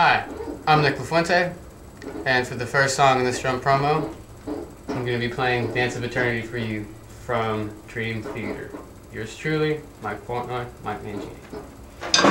Hi, I'm Nick LaFuente, and for the first song in this drum promo, I'm going to be playing Dance of Eternity for you from Dream Theater. Yours truly, Mike Portnoy, Mike Mangini.